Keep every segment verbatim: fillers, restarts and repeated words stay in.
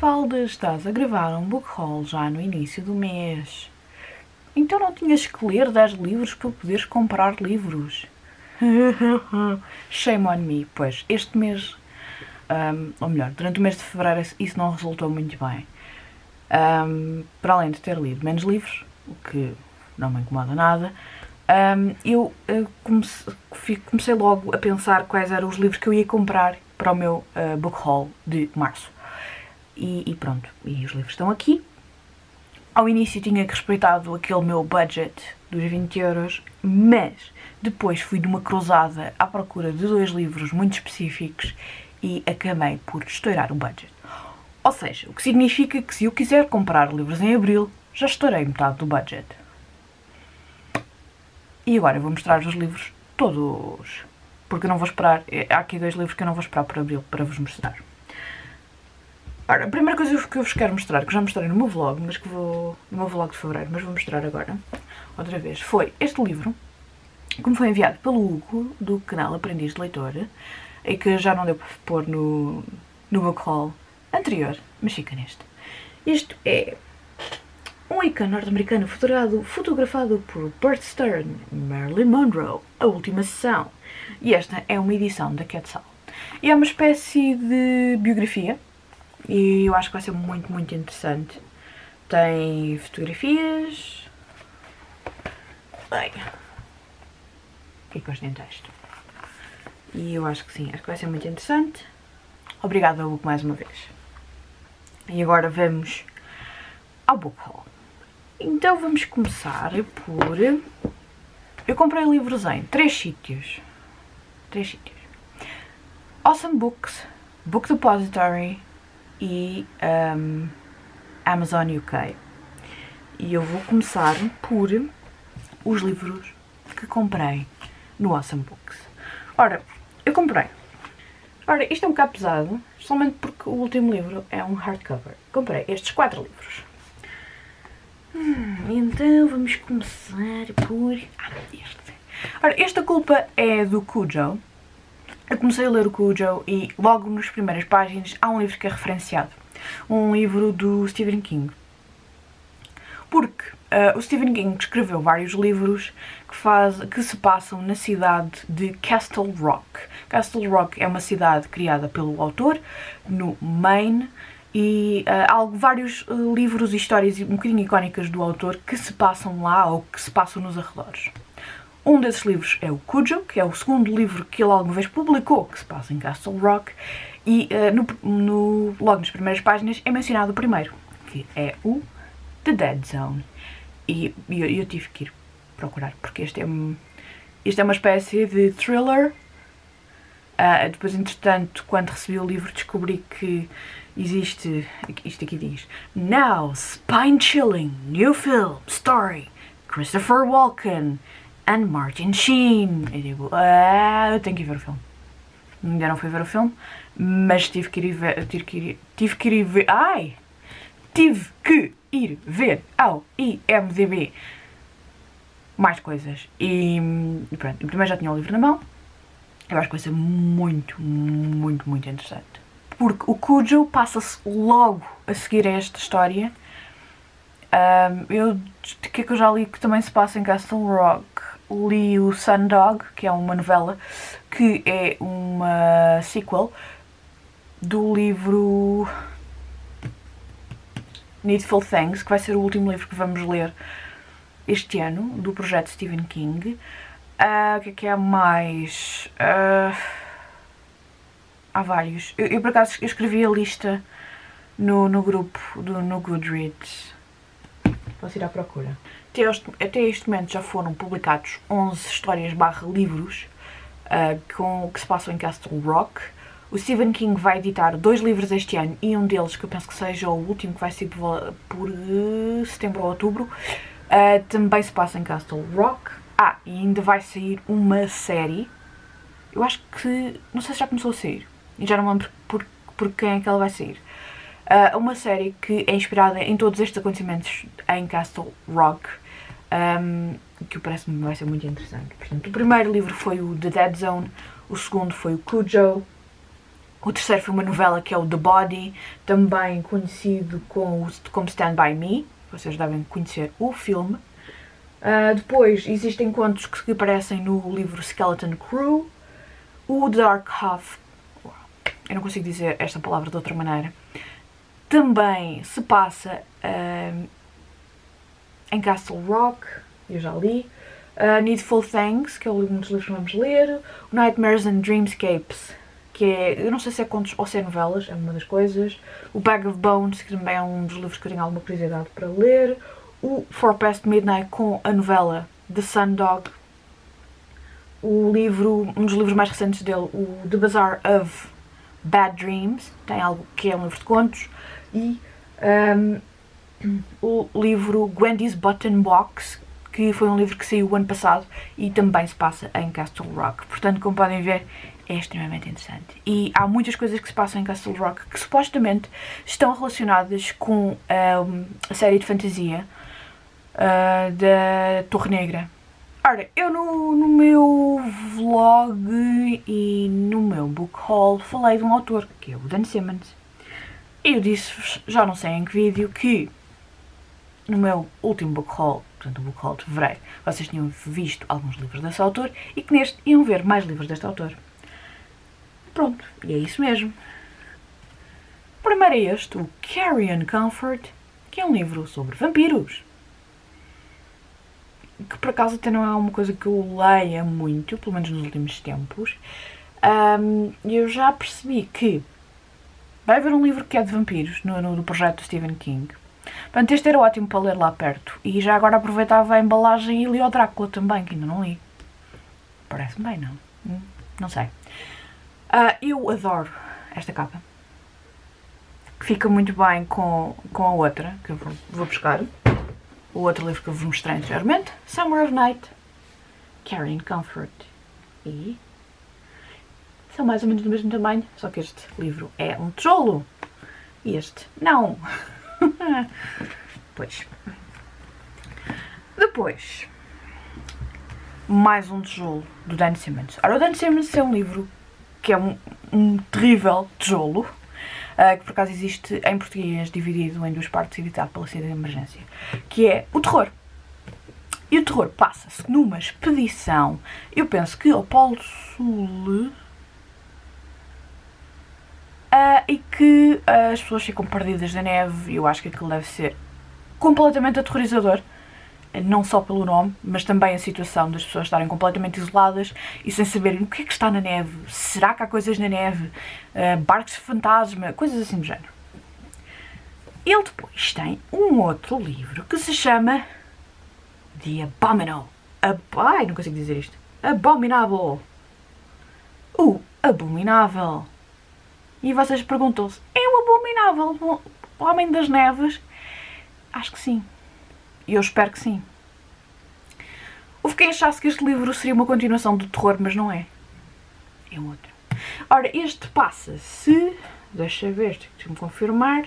Mafalda, estás a gravar um book haul já no início do mês. Então não tinhas que ler dez livros para poderes comprar livros? Shame on me. Pois, este mês, um, ou melhor, durante o mês de fevereiro isso não resultou muito bem. Um, para além de ter lido menos livros, o que não me incomoda nada, um, eu, eu comecei, comecei logo a pensar quais eram os livros que eu ia comprar para o meu uh, book haul de março. E, e pronto, e os livros estão aqui. Ao início tinha respeitado aquele meu budget dos vinte euros, mas depois fui numa cruzada à procura de dois livros muito específicos e acabei por estourar o budget. Ou seja, o que significa que se eu quiser comprar livros em abril, já estourei metade do budget. E agora eu vou mostrar os livros todos, porque eu não vou esperar. Há aqui dois livros que eu não vou esperar por abril para vos mostrar. Ora, a primeira coisa que eu vos quero mostrar, que já mostrei no meu vlog, mas que vou, no meu vlog de fevereiro, mas vou mostrar agora, outra vez, foi este livro, que me foi enviado pelo Hugo, do canal Aprendiz de Leitor, e que já não deu para pôr no, no book haul anterior, mas fica neste. Isto é um ícone norte-americano fotografado por Bert Stern, Marilyn Monroe, a última sessão, e esta é uma edição da Quetzal. E é uma espécie de biografia, e eu acho que vai ser muito, muito interessante. Tem fotografias. Bem. E depois tem texto. E eu acho que sim, acho que vai ser muito interessante. Obrigada, Hugo, mais uma vez. E agora vamos ao book haul. Então vamos começar por... Eu comprei livros em três sítios. Três sítios. Awesome Books, Book Depository e um, Amazon U K. E eu vou começar por os livros que comprei no Awesome Books. Ora, eu comprei. Ora, isto é um bocado pesado, somente porque o último livro é um hardcover. Comprei estes quatro livros. Hum, então vamos começar por... Ah, este. Ora, esta culpa é do Cujo. Eu comecei a ler o Cujo e logo nas primeiras páginas há um livro que é referenciado. Um livro do Stephen King. Porque uh, o Stephen King escreveu vários livros que, faz, que se passam na cidade de Castle Rock. Castle Rock é uma cidade criada pelo autor, no Maine, e uh, há vários uh, livros e histórias um bocadinho icónicas do autor que se passam lá ou que se passam nos arredores. Um desses livros é o Cujo, que é o segundo livro que ele alguma vez publicou, que se passa em Castle Rock, e uh, no, no, logo nas primeiras páginas é mencionado o primeiro, que é o The Dead Zone. E eu, eu tive que ir procurar, porque este é, este é uma espécie de thriller. Uh, depois, entretanto, quando recebi o livro, descobri que existe, isto aqui diz, Now, spine-chilling, new film, story, Christopher Walken and Martin Sheen. Eu digo, ah, eu tenho que ir ver o filme. Ainda não fui ver o filme, mas tive que ir ver, tive que ir, tive que ir ver, ai, tive que ir ver ao I M D B mais coisas. E, e pronto, primeiro já tinha o livro na mão. Eu acho que vai ser muito, muito, muito interessante. Porque o Cujo passa-se logo a seguir a esta história. Um, eu, de que é que eu já li que também se passa em Castle Rock? Li o Sun Dog, que é uma novela, que é uma sequel do livro Needful Things, que vai ser o último livro que vamos ler este ano, do projeto Stephen King. Uh, o que é que há mais? Uh, há vários. Eu, eu, por acaso, eu escrevi a lista no, no grupo, do, no Goodreads. Posso ir à procura. Até este, até este momento já foram publicados onze histórias barra livros uh, com, que se passam em Castle Rock. O Stephen King vai editar dois livros este ano e um deles, que eu penso que seja o último, que vai ser por, por uh, setembro ou outubro, uh, também se passa em Castle Rock. Ah, e ainda vai sair uma série. Eu acho que... não sei se já começou a sair. E já não lembro por, por quem é que ela vai sair. Uh, uma série que é inspirada em todos estes acontecimentos em Castle Rock, um, que parece-me vai ser muito interessante. Portanto, o primeiro livro foi o The Dead Zone, o segundo foi o Cujo, O terceiro foi uma novela que é o The Body, também conhecido como, como Stand By Me, vocês devem conhecer o filme. Uh, depois existem contos que aparecem no livro Skeleton Crew, o Dark Half, eu não consigo dizer esta palavra de outra maneira, também se passa uh, em Castle Rock, eu já li, uh, Needful Things, que é um dos livros que vamos ler, Nightmares and Dreamscapes, que é, eu não sei se é contos ou se é novelas, é uma das coisas, o Bag of Bones, que também é um dos livros que eu tenho alguma curiosidade para ler, o Four Past Midnight com a novela The Sun Dog, o livro, um dos livros mais recentes dele, o The Bazaar of Bad Dreams, tem algo que é um livro de contos, e um, o livro Gwendy's Button Box, que foi um livro que saiu o ano passado e também se passa em Castle Rock, portanto, como podem ver, é extremamente interessante. E há muitas coisas que se passam em Castle Rock que supostamente estão relacionadas com um, a série de fantasia uh, da Torre Negra. Ora, eu no, no meu vlog e no meu book haul falei de um autor, que é o Dan Simmons. Eu disse-vos, já não sei em que vídeo, que no meu último book haul, portanto o book haul de fevereiro, vocês tinham visto alguns livros desse autor e que neste iam ver mais livros deste autor. Pronto, e é isso mesmo. O primeiro é este, o Carrion Comfort, que é um livro sobre vampiros. Que por acaso até não é uma coisa que eu leia muito, pelo menos nos últimos tempos. Um, eu já percebi que vai haver um livro que é de vampiros, no, no do projeto Stephen King. Portanto, este era ótimo para ler lá perto. E já agora aproveitava a embalagem e li o Drácula também, que ainda não li. Parece-me bem, não? Hum, não sei. Uh, eu adoro esta capa, que fica muito bem com, com a outra, que eu vou buscar, o outro livro que eu vos mostrei anteriormente, Summer of Night, Carrion Comfort, e são mais ou menos do mesmo tamanho, só que este livro é um tijolo, e este não. Pois. Depois, mais um tijolo do Dan Simmons. Ora, o Dan Simmons é um livro que é um, um terrível tijolo, uh, que por acaso existe em português, dividido em duas partes, editado pela Saída de Emergência, que é o terror. E o terror passa-se numa expedição, eu penso que ao Polo Sul, uh, e que uh, as pessoas ficam perdidas na neve, e eu acho que aquilo deve ser completamente aterrorizador. Não só pelo nome, mas também a situação das pessoas estarem completamente isoladas e sem saberem o que é que está na neve, será que há coisas na neve, uh, barcos de fantasma, coisas assim do género. Ele depois tem um outro livro que se chama The Abominable. Ab Ai, não consigo dizer isto. Abominable. O Abominável. E vocês perguntam-se, é o Abominável o Homem das Neves? Acho que sim. E eu espero que sim. Houve quem achasse que este livro seria uma continuação do terror, mas não é. É outro. Ora, este passa-se... Deixa ver, deixa-me confirmar.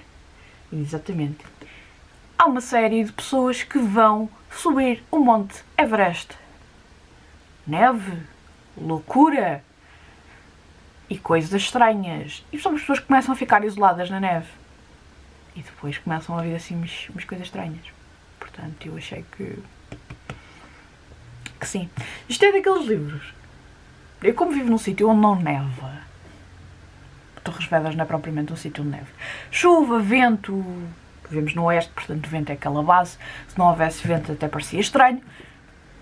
Exatamente. Há uma série de pessoas que vão subir o Monte Everest. Neve, loucura e coisas estranhas. E são as pessoas que começam a ficar isoladas na neve. E depois começam a vir assim umas, umas coisas estranhas. Portanto, eu achei que, que sim. Isto é daqueles livros. Eu, como vivo num sítio onde não neva, Torres Vedras não é propriamente um sítio onde neva. Chuva, vento, vivemos no oeste, portanto o vento é aquela base. Se não houvesse vento até parecia estranho.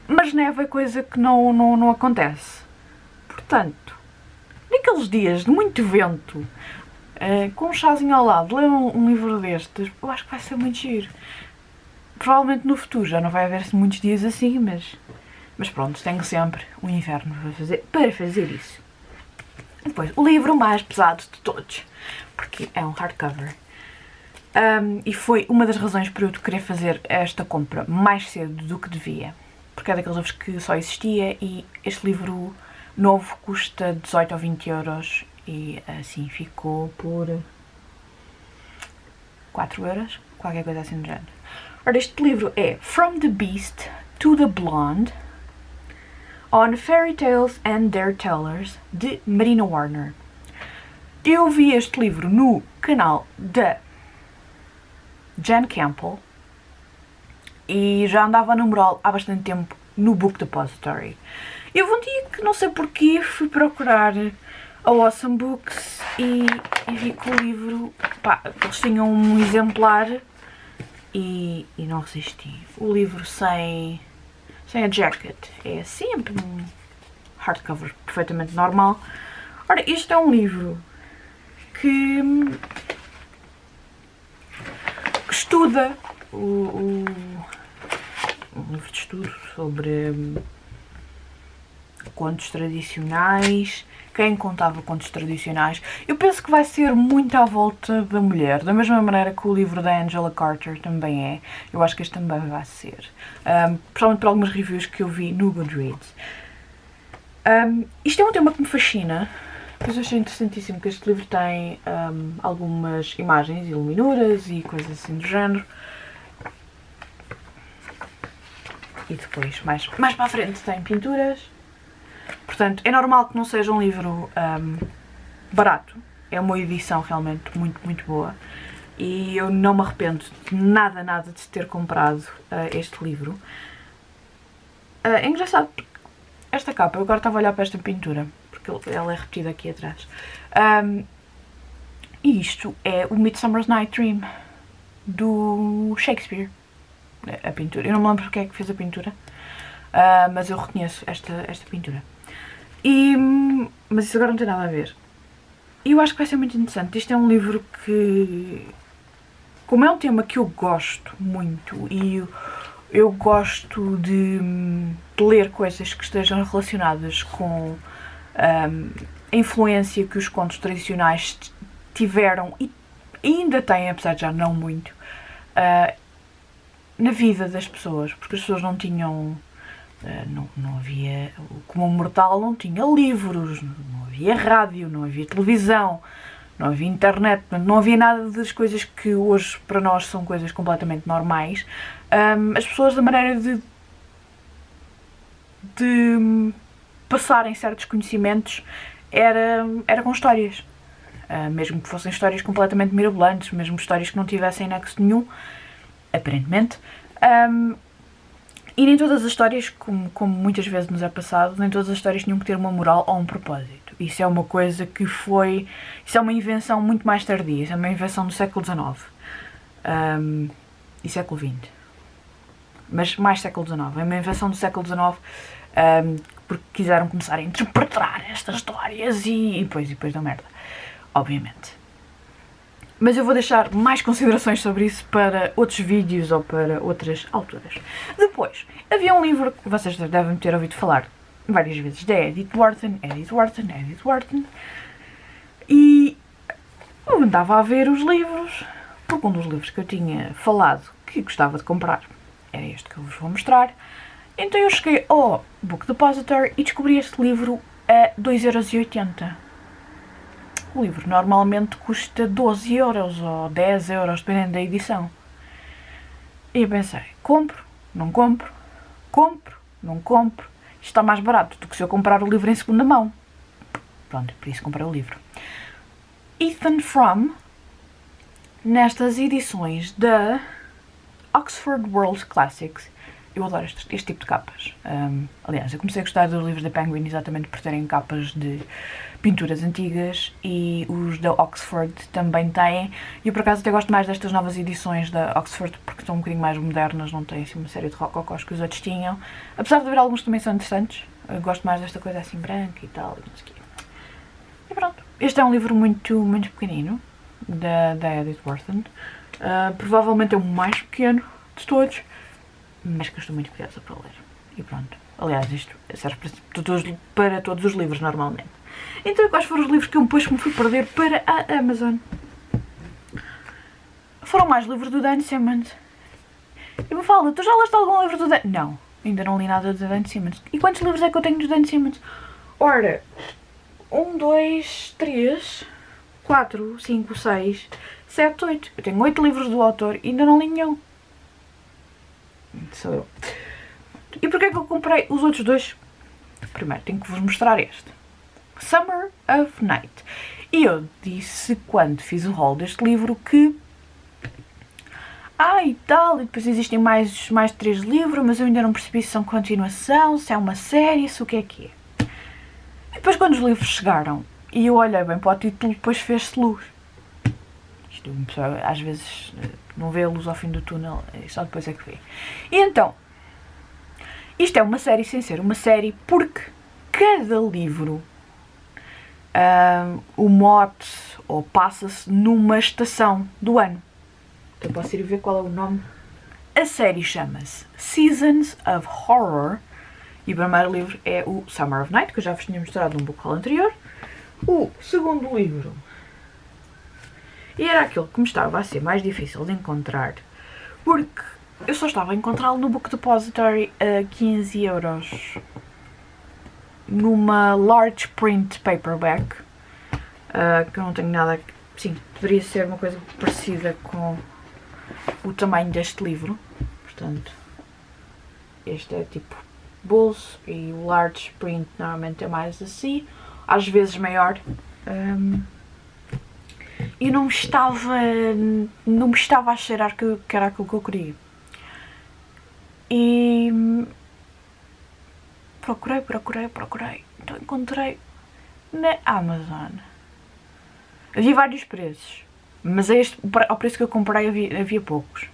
Mas neva é coisa que não, não, não acontece. Portanto, naqueles dias de muito vento, com um chazinho ao lado, ler um, um livro destes, eu acho que vai ser muito giro. Provavelmente no futuro já não vai haver-se muitos dias assim, mas, mas pronto, tenho sempre um inverno para fazer, para fazer isso. E depois, o livro mais pesado de todos, porque é um hardcover. Um, e foi uma das razões para eu querer fazer esta compra mais cedo do que devia, porque é daqueles livros que só existia e este livro novo custa dezoito ou vinte euros e assim ficou por quatro euros, qualquer coisa assim do género. Ora, este livro é From the Beast to the Blonde, on Fairy Tales and Their Tellers, de Marina Warner. Eu vi este livro no canal da Jan Campbell e já andava a numerá-lo há bastante tempo no Book Depository. Eu vou dizer que não sei porquê fui procurar a Awesome Books e, e vi que o livro, pá, eles tinham um exemplar e, e não resisti. O livro sem, sem a jacket é sempre um hardcover perfeitamente normal. Ora, este é um livro que, que estuda o, o um livro de estudo sobre contos tradicionais, quem contava contos tradicionais. Eu penso que vai ser muito à volta da mulher, da mesma maneira que o livro da Angela Carter também é. Eu acho que este também vai ser, um, principalmente por algumas reviews que eu vi no Goodreads. Um, isto é um tema que me fascina, pois eu achei interessantíssimo que este livro tem um, algumas imagens e iluminuras e coisas assim do género. E depois, mais, mais para a frente, tem pinturas. Portanto, é normal que não seja um livro um, barato. É uma edição realmente muito, muito boa. E eu não me arrependo de nada, nada de ter comprado uh, este livro. Uh, é engraçado porque esta capa, eu agora estava a olhar para esta pintura, porque ela é repetida aqui atrás. Um, e isto é o Midsummer's Night Dream, do Shakespeare. A pintura, eu não me lembro porque é que fez a pintura, uh, mas eu reconheço esta, esta pintura. E, mas isso agora não tem nada a ver. E eu acho que vai ser muito interessante. Isto é um livro que, como é um tema que eu gosto muito, e eu, eu gosto de, de ler coisas que estejam relacionadas com um, a influência que os contos tradicionais tiveram e ainda têm, apesar de já não muito, uh, na vida das pessoas, porque as pessoas não tinham, uh, não, não havia, como um mortal não tinha livros, não havia rádio, não havia televisão, não havia internet, não havia nada das coisas que hoje para nós são coisas completamente normais. Um, as pessoas, da maneira de, de passarem certos conhecimentos, era, era com histórias. Uh, mesmo que fossem histórias completamente mirabolantes, mesmo histórias que não tivessem nexo nenhum, aparentemente. Um, e nem todas as histórias, como, como muitas vezes nos é passado, nem todas as histórias tinham que ter uma moral ou um propósito. Isso é uma coisa que foi... Isso é uma invenção muito mais tardia. Isso é uma invenção do século dezenove um, e século vinte. Mas mais século dezenove. É uma invenção do século dezenove um, porque quiseram começar a interpretar estas histórias e, e depois, e depois deu merda. Obviamente. Mas eu vou deixar mais considerações sobre isso para outros vídeos ou para outras autoras. Depois, havia um livro que vocês devem ter ouvido falar várias vezes, da Edith Wharton, Edith Wharton, Edith Wharton, e eu andava a ver os livros, porque um dos livros que eu tinha falado que gostava de comprar era este que eu vos vou mostrar. Então eu cheguei ao Book Depository e descobri este livro a dois euros e oitenta. O livro normalmente custa doze euros ou dez euros, dependendo da edição. E eu pensei, compro, não compro, compro, não compro. Está mais barato do que se eu comprar o livro em segunda mão. Pronto, por isso comprei o livro. Ethan Fromm, nestas edições da Oxford World Classics. Eu adoro este, este tipo de capas. Um, aliás, eu comecei a gostar dos livros da Penguin exatamente por terem capas de pinturas antigas, e os da Oxford também têm. E eu, por acaso, até gosto mais destas novas edições da Oxford porque estão um bocadinho mais modernas, não têm assim uma série de rococós que os outros tinham. Apesar de haver alguns que também são interessantes, eu gosto mais desta coisa assim branca e tal, e não sei o quê. E pronto. Este é um livro muito, muito pequenino, da, da Edith Wharton. Uh, provavelmente é o mais pequeno de todos, mas que eu estou muito curiosa para ler. E pronto. Aliás, isto serve para todos, para todos os livros, normalmente. Então, quais foram os livros que eu depois me fui perder para a Amazon? Foram mais livros do Dan Simmons. E me fala, tu já leste algum livro do Dan... Não, ainda não li nada do Dan Simmons. E quantos livros é que eu tenho do Dan Simmons? Ora, um, dois, três, quatro, cinco, seis, sete, oito. Eu tenho oito livros do autor e ainda não li nenhum. Sou eu. E porquê é que eu comprei os outros dois? Primeiro, tenho que vos mostrar este. Summer of Night. E eu disse, quando fiz o haul deste livro, que... Ah, e tal, e depois existem mais, mais três livros, mas eu ainda não percebi se são continuação, se é uma série, se o que é que é. E depois quando os livros chegaram, e eu olhei bem para o título, depois fez-se luz. Isto, uma pessoa às vezes não vê a luz ao fim do túnel, só depois é que vê. E então, isto é uma série sem ser uma série, porque cada livro, um, o mote, ou passa-se numa estação do ano. Então posso ir ver qual é o nome. A série chama-se Seasons of Horror. E o primeiro livro é o Summer of Night, que eu já vos tinha mostrado num book haul anterior. O segundo livro, e era aquele que me estava a ser mais difícil de encontrar, porque eu só estava a encontrá-lo no Book Depository a quinze euros. Numa large print paperback, uh, que eu não tenho nada... Sim, poderia ser uma coisa parecida com... o tamanho deste livro, portanto, este é tipo bolso e o large print normalmente é mais assim, às vezes maior, um, e não me estava, não me estava a cheirar que, que era aquilo que eu queria. E procurei, procurei, procurei, então encontrei na Amazon. Havia vários preços. Mas a este, ao preço que eu comprei havia, havia poucos.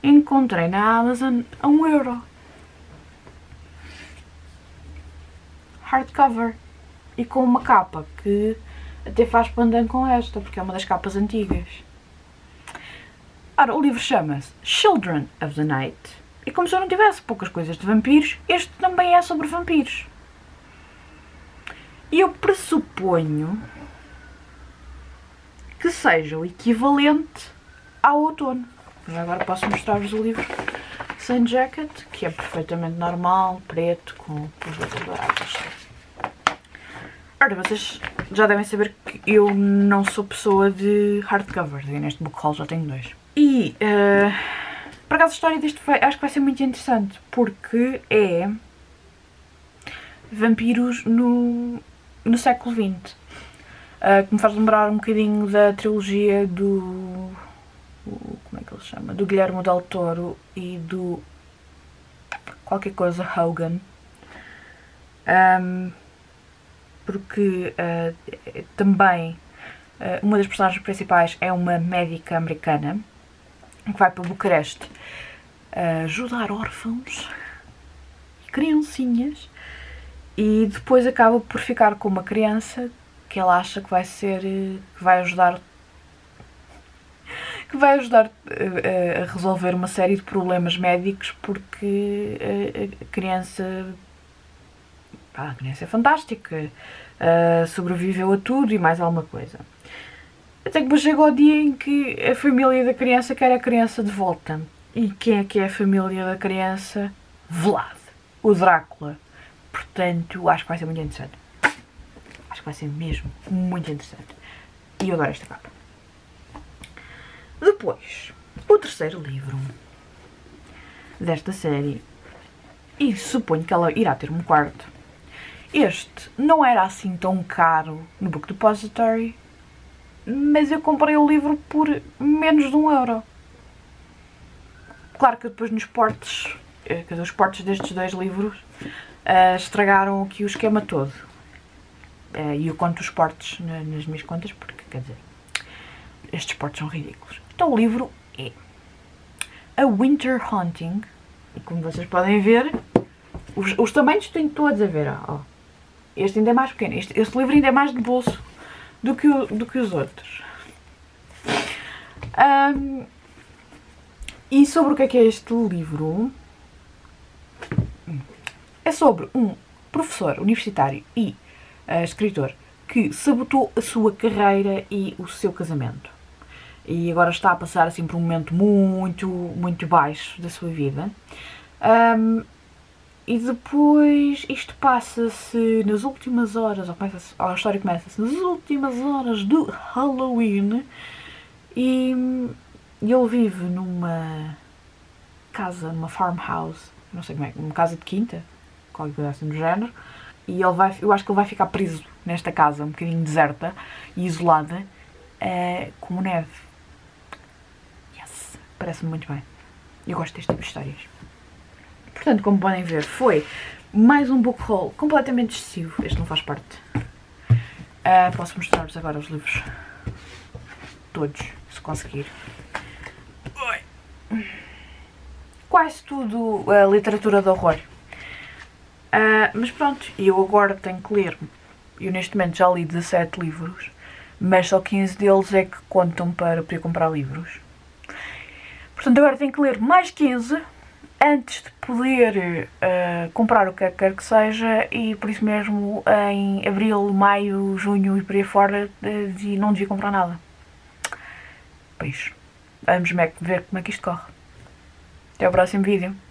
Encontrei na Amazon a um euro. Hardcover. E com uma capa que até faz pandan com esta, porque é uma das capas antigas. Ora, o livro chama-se Children of the Night. E como se eu não tivesse poucas coisas de vampiros, este também é sobre vampiros. E eu pressuponho... que seja o equivalente ao outono. Agora posso mostrar-vos o livro Sun Jacket, que é perfeitamente normal, preto, com os letras douradas. Ora, vocês já devem saber que eu não sou pessoa de hardcovers, e neste book haul já tenho dois. E, uh, por acaso, a história deste vai, acho que vai ser muito interessante, porque é vampiros no, no século vinte. Uh, que me faz lembrar um bocadinho da trilogia do... Uh, como é que ele chama? Do Guillermo del Toro e do... qualquer coisa Hogan. Um, porque uh, também uh, uma das personagens principais é uma médica americana que vai para Bucareste uh, ajudar órfãos e criancinhas, e depois acaba por ficar com uma criança que ela acha que vai ser, que vai ajudar, que vai ajudar a resolver uma série de problemas médicos, porque a criança, a criança é fantástica, sobreviveu a tudo e mais alguma coisa. Até que chegou o dia em que a família da criança quer a criança de volta. E quem é que é a família da criança? Vlad, o Drácula. Portanto, acho que vai ser muito interessante. Acho que vai ser mesmo muito interessante. E eu adoro esta capa. Depois, o terceiro livro desta série, e suponho que ela irá ter um quarto. Este não era assim tão caro no Book Depository, mas eu comprei o livro por menos de um euro. Claro que depois nos portes, os portes destes dois livros, estragaram aqui o esquema todo. E eu conto os portes nas minhas contas porque, quer dizer, estes portes são ridículos. Então o livro é A Winter Haunting. E como vocês podem ver, os, os tamanhos tenho todos a ver. Oh, este ainda é mais pequeno. Este, este livro ainda é mais de bolso do que, o, do que os outros. Um, e sobre o que é que é este livro? É sobre um professor universitário e Uh, escritor, que sabotou a sua carreira e o seu casamento. E agora está a passar assim por um momento muito, muito baixo da sua vida. Um, e depois isto passa-se nas últimas horas, ou começa-se, a história começa-se nas últimas horas do Halloween. E ele vive numa casa, numa farmhouse, não sei como é, uma casa de quinta, qualquer coisa assim do género. e ele vai, eu acho que ele vai ficar preso nesta casa, um bocadinho deserta e isolada, uh, como neve. Yes! Parece-me muito bem. Eu gosto deste tipo de histórias. Portanto, como podem ver, foi mais um book haul completamente excessivo. Este não faz parte. Uh, posso mostrar-vos agora os livros. Todos, se conseguir. Quase tudo uh, literatura de horror. Uh, mas pronto, eu agora tenho que ler. Eu neste momento já li dezassete livros, mas só quinze deles é que contam para poder comprar livros. Portanto, agora tenho que ler mais quinze antes de poder uh, comprar o que quer que seja, e por isso mesmo em abril, maio, junho e por aí fora de, não devia comprar nada. Pois, vamos ver como é que isto corre. Até o próximo vídeo.